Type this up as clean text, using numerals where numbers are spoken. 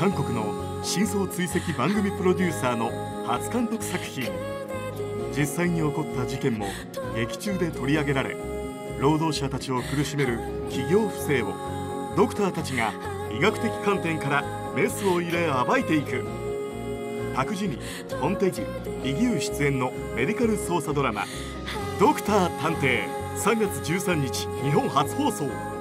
韓国の真相追跡番組プロデューサーの初監督作品。実際に起こった事件も劇中で取り上げられ、労働者たちを苦しめる企業不正をドクターたちが医学的観点からメスを入れ暴いていく。パク・ジミ、ホン・テジ、イ・ギュウ出演のメディカル捜査ドラマ「ドクター探偵」3月13日日本初放送。